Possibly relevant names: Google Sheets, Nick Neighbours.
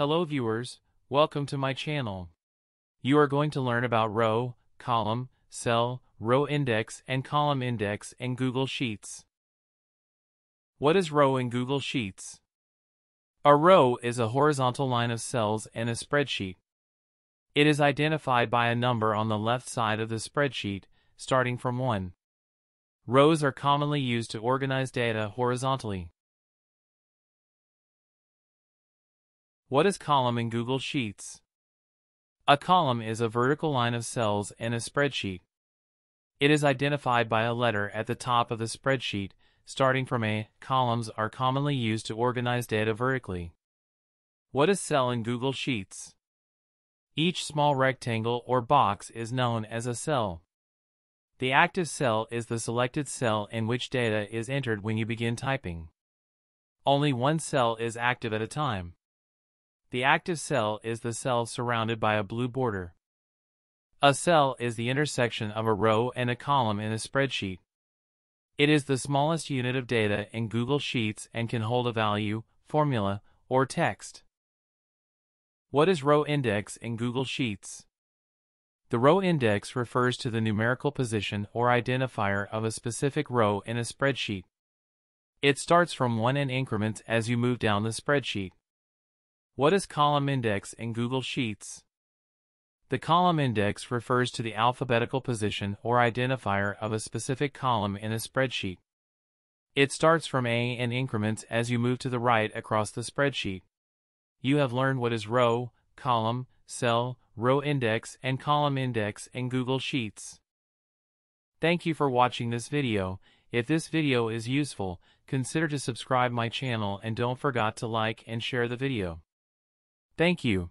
Hello viewers, welcome to my channel. You are going to learn about row, column, cell, row index and column index in Google Sheets. What is row in Google Sheets? A row is a horizontal line of cells in a spreadsheet. It is identified by a number on the left side of the spreadsheet, starting from 1. Rows are commonly used to organize data horizontally. What is column in Google Sheets? A column is a vertical line of cells in a spreadsheet. It is identified by a letter at the top of the spreadsheet, starting from A. Columns are commonly used to organize data vertically. What is cell in Google Sheets? Each small rectangle or box is known as a cell. The active cell is the selected cell in which data is entered when you begin typing. Only one cell is active at a time. The active cell is the cell surrounded by a blue border. A cell is the intersection of a row and a column in a spreadsheet. It is the smallest unit of data in Google Sheets and can hold a value, formula, or text. What is row index in Google Sheets? The row index refers to the numerical position or identifier of a specific row in a spreadsheet. It starts from 1 in increments as you move down the spreadsheet. What is column index in Google Sheets? The column index refers to the alphabetical position or identifier of a specific column in a spreadsheet. It starts from A in increments as you move to the right across the spreadsheet. You have learned what is row, column, cell, row index, and column index in Google Sheets. Thank you for watching this video. If this video is useful, consider to subscribe my channel and don't forget to like and share the video. Thank you.